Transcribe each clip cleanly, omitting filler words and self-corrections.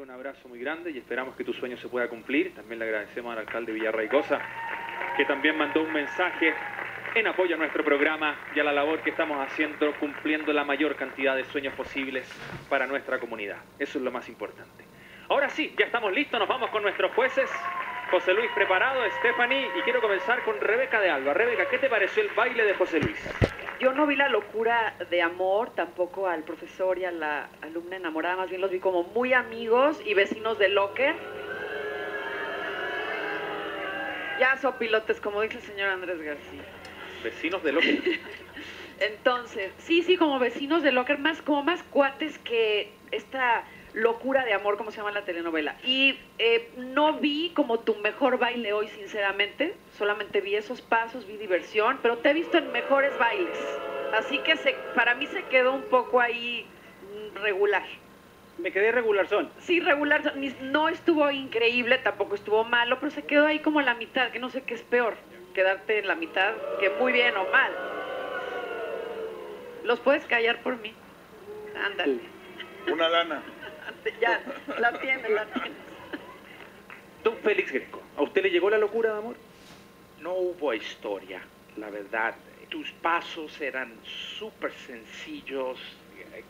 un abrazo muy grande y esperamos que tu sueño se pueda cumplir. También le agradecemos al alcalde Villarraigosa, que también mandó un mensaje en apoyo a nuestro programa y a la labor que estamos haciendo, cumpliendo la mayor cantidad de sueños posibles para nuestra comunidad. Eso es lo más importante. Ahora sí, ya estamos listos, nos vamos con nuestros jueces. José Luis preparado, Stephanie, y quiero comenzar con Rebeca de Alba. Rebeca, ¿qué te pareció el baile de José Luis? Yo no vi la locura de amor, tampoco al profesor y a la alumna enamorada, más bien los vi como muy amigos y vecinos de locker. Ya sopilotes, como dice el señor Andrés García. Vecinos de locker. Entonces, sí, como vecinos de locker, como más cuates que esta locura de amor, como se llama la telenovela. Y no vi como tu mejor baile hoy, sinceramente. Solamente vi esos pasos, vi diversión, pero te he visto en mejores bailes. Así que para mí se quedó un poco ahí regular. Me quedé regularzón. Sí, regular. No estuvo increíble, tampoco estuvo malo, pero se quedó ahí como a la mitad, que no sé qué es peor, quedarte en la mitad, que muy bien o mal. ¿Los puedes callar por mí? Ándale. Una lana. Ya, la tienes. Don Félix Greco, ¿a usted le llegó la locura de amor? No hubo historia, la verdad. Tus pasos eran súper sencillos,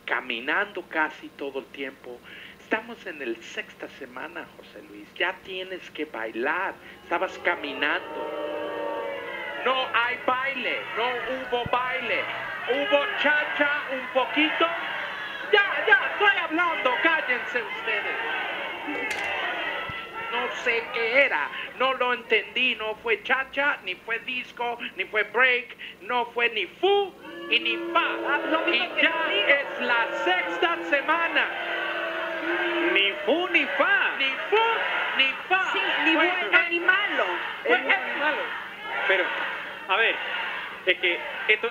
caminando casi todo el tiempo. Estamos en la sexta semana, José Luis. Ya tienes que bailar. Estabas caminando. No hay baile, no hubo baile. Hubo cha-cha un poquito. Ya, estoy hablando, cállense ustedes. No sé qué era, no lo entendí, no fue cha-cha, ni fue disco, ni fue break, no fue ni fu y ni fa. Y ya es la sexta semana. Ni fu, ni fa. Ni fu, ni fa. Sí, ni bueno, ni malo. Fue malo. Pero, a ver, es que esto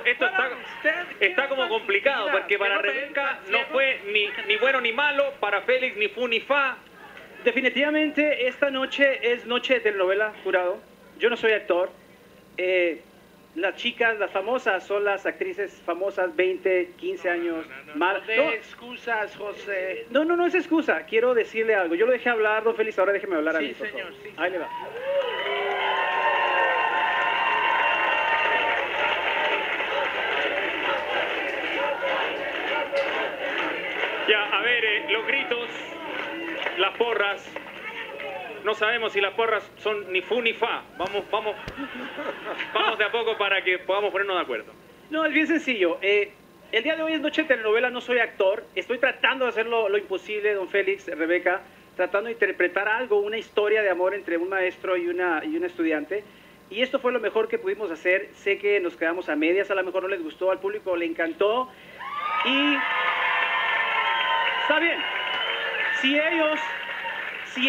está como complicado, porque para Rebeca no fue ni bueno ni malo, para Félix ni fu ni fa. Definitivamente esta noche es noche de telenovela, jurado. Yo no soy actor. Las chicas, las famosas, son las actrices famosas, 20, 15 años. No, excusas, José. No es excusa. Quiero decirle algo. Yo lo dejé hablar, don Félix, ahora déjeme hablar a mí. Sí, señor. Ahí le va. Ya, a ver, los gritos, las porras. No sabemos si las porras son ni fu ni fa. Vamos de a poco para que podamos ponernos de acuerdo. No, es bien sencillo. El día de hoy es noche de telenovela, no soy actor. Estoy tratando de hacer lo imposible, don Félix, Rebeca, tratando de interpretar algo, una historia de amor entre un maestro y una estudiante. Y esto fue lo mejor que pudimos hacer. Sé que nos quedamos a medias, a lo mejor no les gustó, al público le encantó. Y está bien, si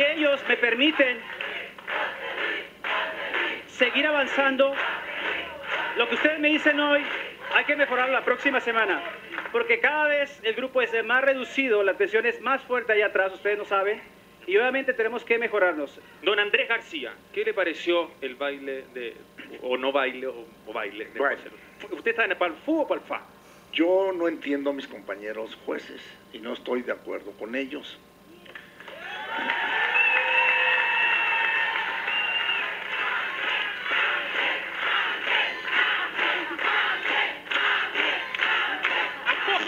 ellos me permiten seguir avanzando, lo que ustedes me dicen hoy, hay que mejorarlo la próxima semana, porque cada vez el grupo es más reducido, la tensión es más fuerte allá atrás, ustedes no saben, y obviamente tenemos que mejorarnos. Don Andrés García, ¿qué le pareció el baile o baile? ¿Usted está en el palfú o palfá? Yo no entiendo a mis compañeros jueces y no estoy de acuerdo con ellos.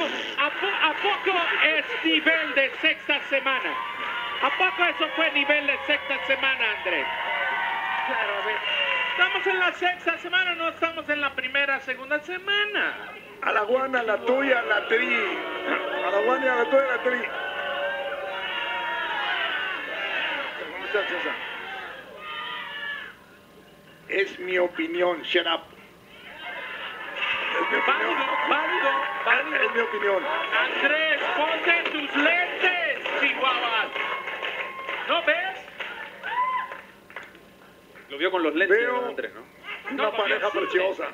¿A poco es nivel de sexta semana? ¿A poco eso fue nivel de sexta semana, Andrés? Claro, a ver. Estamos en la sexta semana, no estamos en la primera, segunda semana. A la guana, a la tuya, a la tri. A la guana, a la tuya, a la tri. Es mi opinión, shut up. Es mi opinión. Válido. Es mi opinión. Andrés, ponte tus lentes, chihuahuas. ¿No ves? Lo vio con los lentes. Veo Andrés, ¿no? Una pareja preciosa.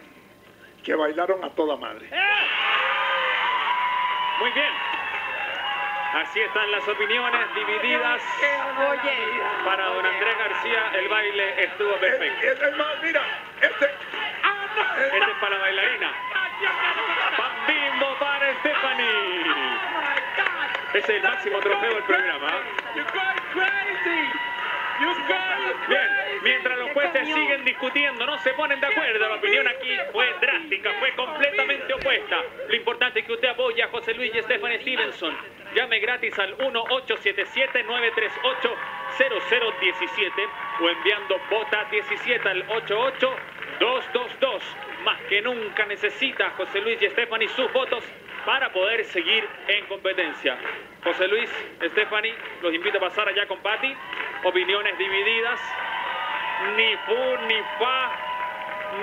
Que bailaron a toda madre. Muy bien. Así están las opiniones divididas. Para don Andrés García el baile estuvo perfecto. Es más, mira, este es para la bailarina. Panbimbo para Stephanie. Ese es el máximo trofeo del programa. Bien, mientras los jueces siguen discutiendo, no se ponen de acuerdo, la opinión aquí fue drástica, fue completamente opuesta. Lo importante es que usted apoye a José Luis y Stefan Stevenson. Llame gratis al 1-877-938-0017 o enviando BOTA17 al 88222. Más que nunca necesita José Luis y Stephanie sus votos para poder seguir en competencia. José Luis, Stephanie, los invito a pasar allá con Patti. Opiniones divididas, ni fu, ni fa,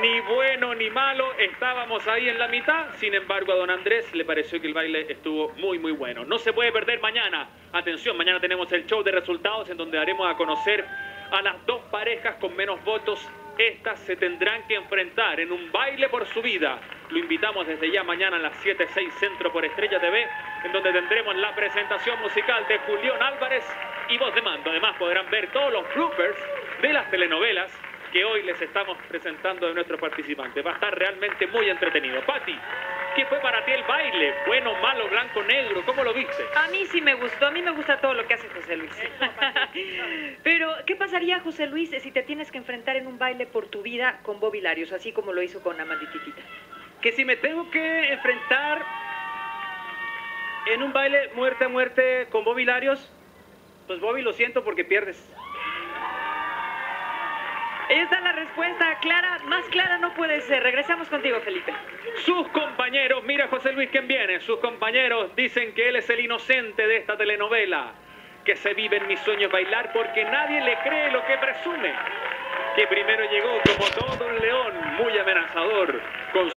ni bueno, ni malo, estábamos ahí en la mitad. Sin embargo, a don Andrés le pareció que el baile estuvo muy, muy bueno. No se puede perder mañana. Atención, mañana tenemos el show de resultados en donde daremos a conocer a las dos parejas con menos votos. Estas se tendrán que enfrentar en un baile por su vida. Lo invitamos desde ya mañana a las 7:06 Centro por Estrella TV, en donde tendremos la presentación musical de Julión Álvarez y voz de mando. Además podrán ver todos los bloopers de las telenovelas que hoy les estamos presentando de nuestros participantes. Va a estar realmente muy entretenido. Patti, ¿qué fue para ti el baile? Bueno, malo, blanco, negro, ¿cómo lo viste? A mí sí me gustó, a mí me gusta todo lo que hace José Luis. Pero, ¿qué pasaría, José Luis, si te tienes que enfrentar en un baile por tu vida con Bobby Larios, así como lo hizo con Amandititita? Que si me tengo que enfrentar en un baile muerte a muerte con Bobby Larios, pues Bobby, lo siento porque pierdes. Esa es la respuesta clara, más clara no puede ser. Regresamos contigo, Felipe. Sus compañeros, mira José Luis quién viene, sus compañeros dicen que él es el inocente de esta telenovela, que se vive en mis sueños bailar porque nadie le cree lo que presume, que primero llegó como todo un león, muy amenazador, con